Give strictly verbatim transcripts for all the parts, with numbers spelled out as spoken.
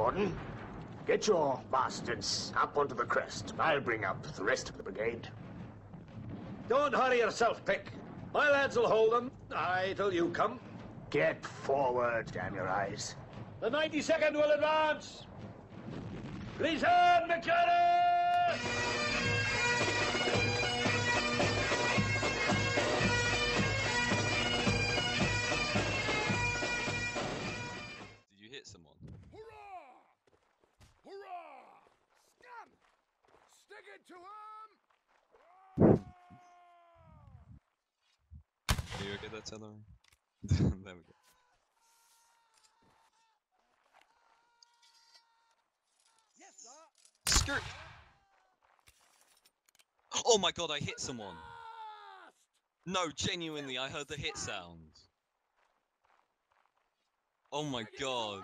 Gordon. Get your bastards up onto the crest. I'll bring up the rest of the brigade. Don't hurry yourself, Pick. My lads will hold them. Aye, till you come. Get forward, damn your eyes. The ninety-second will advance. Please hand McCurry! To him. Are you okay with that, Celery? There we go. Yes, sir. Skirt. Oh my god, I hit someone. No, genuinely, I heard the hit sound. Oh my god.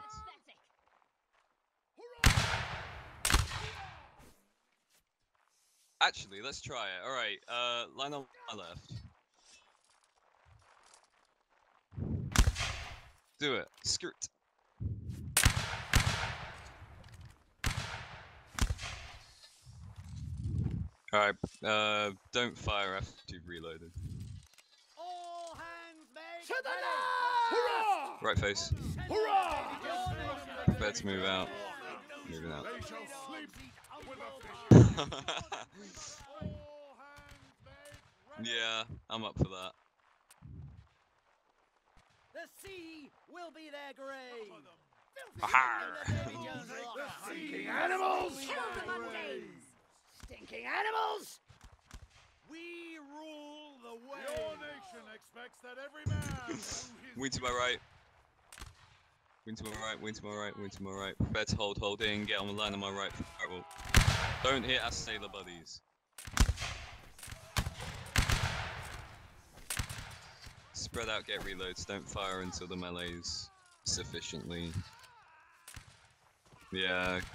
Actually, let's try it. Alright, uh, line on my left. Do it. Skirt. Alright, uh, don't fire after you've reloaded. All hands made to the left! Hurrah! Right face. Hurrah! Prepare to move out. Moving out. Yeah, I'm up for that. The sea will be their grave. Stinking animals! Stinking animals! We rule the way. Your nation expects that every man. Win to my right. Win to my right. Win to my right. Win to my right. Prepare to hold, hold in. Get on the line on my right. Don't hit us sailor buddies. Spread out, get reloads, don't fire until the melee's sufficiently. Yeah. Keep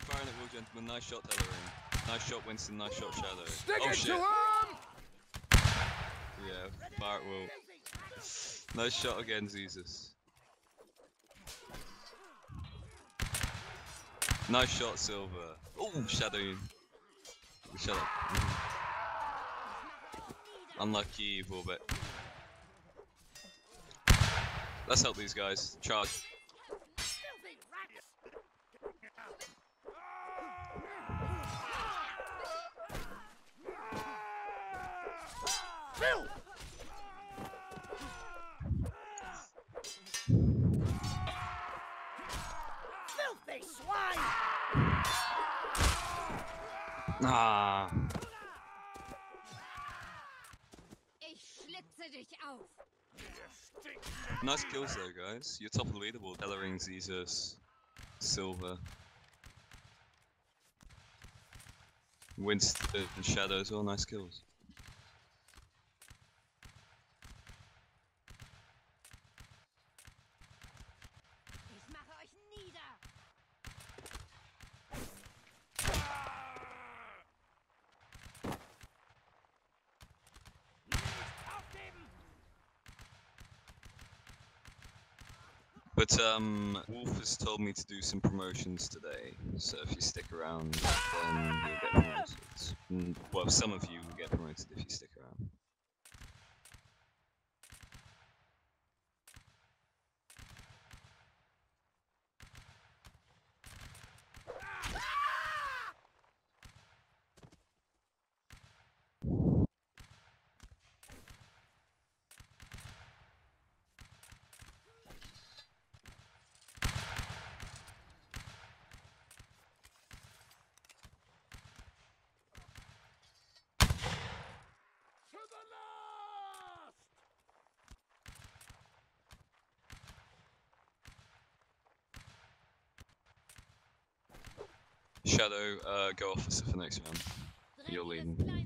firing at will, gentlemen. Nice shot, Tellerin. Nice shot, Winston. Nice shot, Shadow. Stick oh, it shit. To him! Yeah, Bart will. Nice shot again, Jesus. Nice shot, Silver. Oh, Shadow. Shadow. Unlucky, Volbet. Let's help these guys. Charge. Ah. Nice kills though, guys. You're top of the leaderboard. Ellerin, Jesus, Silver, Winston, and Shadows. All nice kills. But um, Wolf has told me to do some promotions today, so if you stick around, then you'll get promoted. And, well, some of you will get promoted if you stick around. Shadow, uh, go officer for next round. You're leading. Mm-hmm.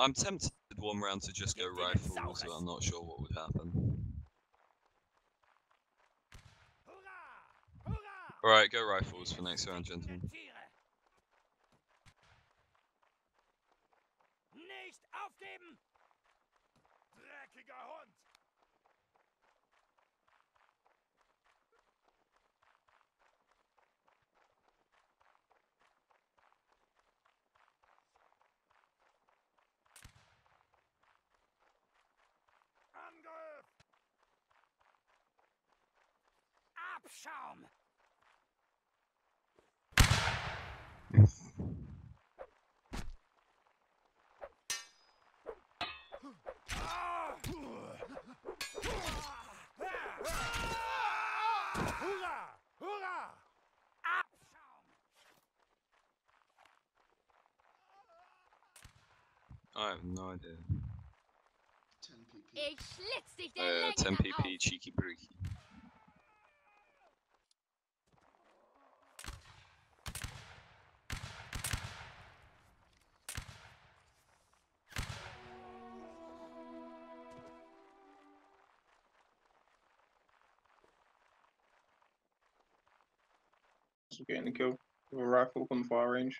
I'm tempted one round to just go rifles, but I'm not sure what would happen. Alright, go rifles for next round, gentlemen. Abschaum. Hurra! Hurra! Abschaum. I have no idea. Ich schlitz dich der Länge nach auf. ten P P, cheeky breaky. We're getting a kill with a rifle from the fire range,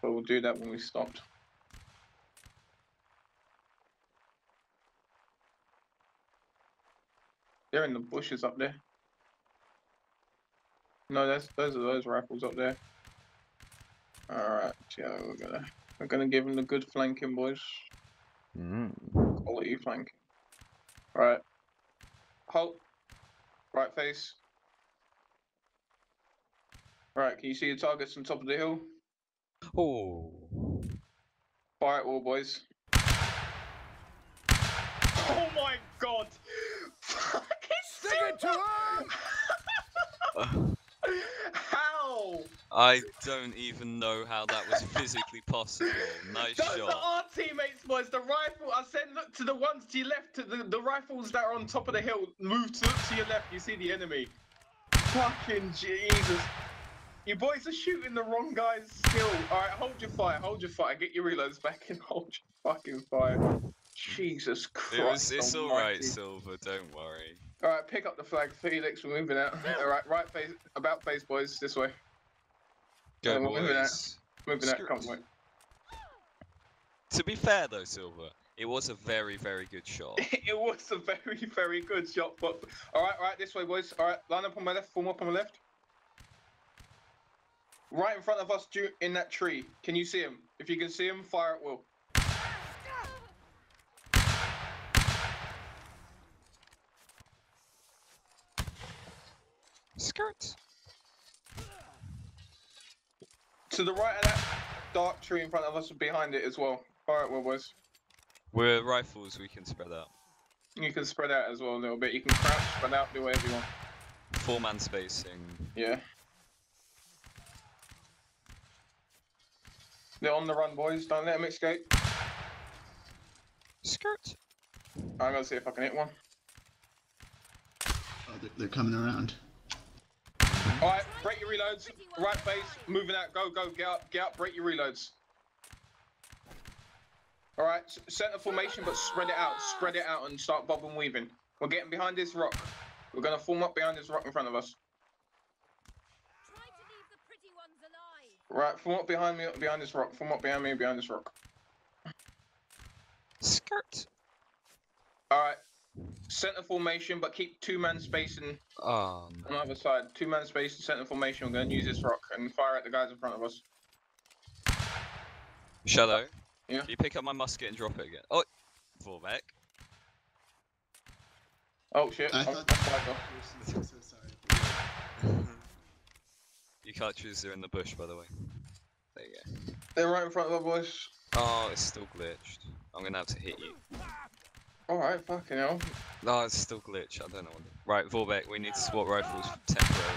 but we'll do that when we stopped. They're in the bushes up there. No, that's, those are those rifles up there. Alright, yeah, we're gonna we're gonna give them the good flanking, boys. Mm. Quality flanking. Alright. Halt. Right face. Alright, can you see your targets on top of the hill? Oh. Fire at all, boys. Oh my god! It to how? I don't even know how that was physically possible. Nice Those shot. Those are our teammates, boys. The rifle. I said, look to the ones to your left. To the the rifles that are on top of the hill. Move to look to your left. You see the enemy. Fucking Jesus! You boys are shooting the wrong guys still. All right, hold your fire. Hold your fire. Get your reloads back and hold your fucking fire. Jesus Christ. It was, it's alright, Silver, don't worry. Alright, pick up the flag, Feliks, we're moving out. Alright, right face, about face, boys, this way. Go, um, boys. We're moving out, moving Screw out, can't wait. To be fair though, Silver, it was a very, very good shot. It was a very, very good shot, but... Alright, alright, this way, boys. Alright, line up on my left, form up on my left. Right in front of us, in that tree. Can you see him? If you can see him, fire at will. Skirt. To the right of that dark tree in front of us, behind it as well. Alright, well, boys. We're rifles, we can spread out. You can spread out as well a little bit. You can crouch, spread out, do whatever you want. Four man spacing. Yeah. They're on the run, boys. Don't let them escape. Skirt. I'm gonna see if I can hit one. Oh, they're coming around. Alright, break your reloads, right face, moving out, go, go, get out, get out, break your reloads. Alright, centre formation, but spread it out, spread it out and start bob and weaving. We're getting behind this rock. We're going to form up behind this rock in front of us. Try to leave the pretty ones alive. Right, form up behind me, behind this rock, form up behind me, behind this rock. Skirt. Alright. Center formation, but keep two-man spacing oh, no. on the other side. Two-man spacing, center formation. We're going to use this rock and fire at the guys in front of us. Shadow, yeah. Can you pick up my musket and drop it again? Oh, Vorbeck. Oh shit! I oh, thought... I'm so sorry. Your cartridges are in the bush, by the way. There you go. They're right in front of the bush. Oh, it's still glitched. I'm going to have to hit you. Alright, fucking hell. No, it's still glitch, I don't know what to do. Right, Vorbeck, we need to swap rifles temporarily.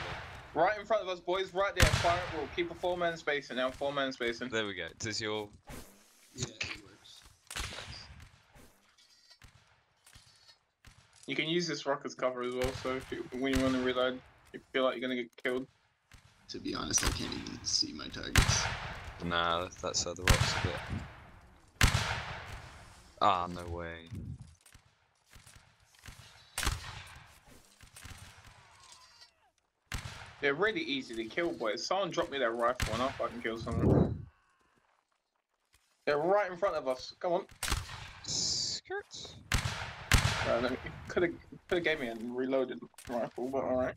Right in front of us, boys, right there, fire at will. Keep a four man spacing now, four man spacing. There we go. Does your... Yeah, it works. Nice. You can use this rock as cover as well, so if you, when you want to reload, you feel like you're gonna get killed. To be honest, I can't even see my targets. Nah, that's how the rock's a bit. Ah, oh, no way. They're really easy to kill, but if someone dropped me their rifle and I fucking kill someone. They're right in front of us. Come on. Skirts. Uh, no, could have could have gave me a reloaded rifle, but alright.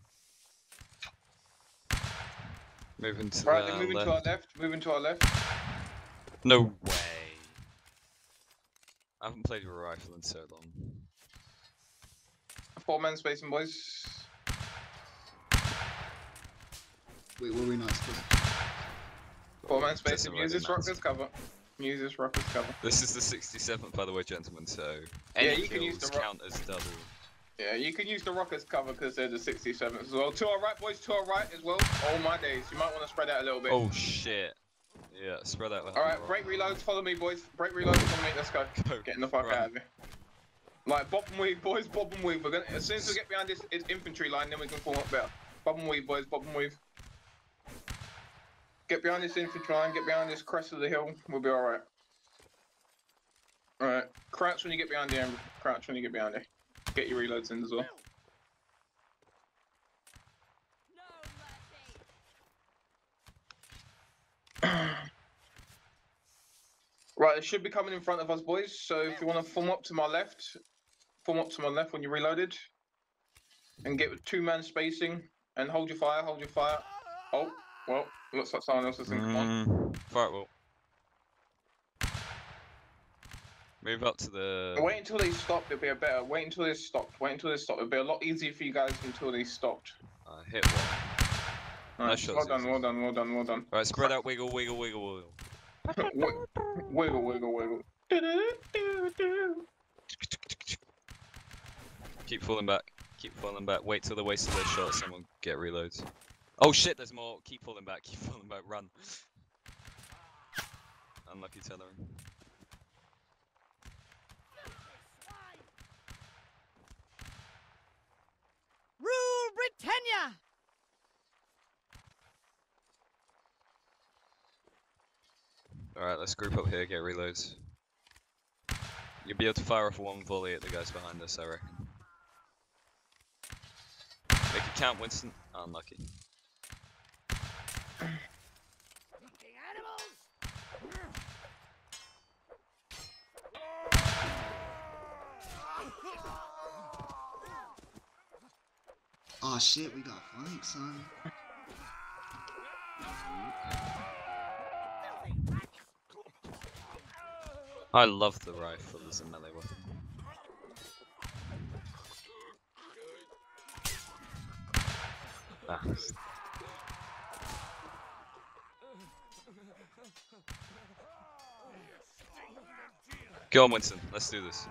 Moving to right, they're moving left. to our left, moving to our left. No way. I haven't played with a rifle in so long. Four man spacing, boys. Wait, were we not supposed to? Four man spacing, use this rock as cover. Use this rock as cover. This is the sixty-seventh, by the way, gentlemen, so any yeah, you can use the count as double. Yeah, you can use the rock as cover because they're the sixty-seventh as well. To our right, boys, to our right as well. Oh my days, you might want to spread out a little bit. Oh shit. Yeah, spread out. Alright, break reloads, follow me, boys. Break reloads, follow me, let's go. go Getting the fuck run. out of here. Like, bob and weave, boys, bob and weave. We're gonna, as soon as we get behind this infantry line, then we can form up better. Bob and weave, boys, bob and weave. Get behind this infantry line, get behind this crest of the hill, we'll be alright. Alright, crouch when you get behind here, crouch when you get behind here. Get your reloads in as well. Right, it should be coming in front of us, boys, so if you want to form up to my left, form up to my left when you're reloaded, and get with two-man spacing, and hold your fire, hold your fire. Oh, well, looks like someone else is in command. Mm, fire will. Move up to the... Wait until they stop, it'll be a better... Wait until they stopped, wait until they stop. It'll be a lot easier for you guys until they stopped. Uh, hit one. Nice well done, well done, well done, well done. Alright, spread out, wiggle, wiggle, wiggle, wiggle. Wiggle, wiggle, wiggle. Keep falling back, keep falling back. Wait till the waste of their shot, someone get reloads. Oh shit, there's more. Keep falling back, keep falling back, run. Unlucky tethering. Rule Britannia! Alright, let's group up here, get reloads. You'll be able to fire off one volley at the guys behind us, I reckon. Make it count, Winston. Unlucky. Oh shit, we got flank, son. I love the rifle as a melee weapon. Ah. Go on, Winston, let's do this.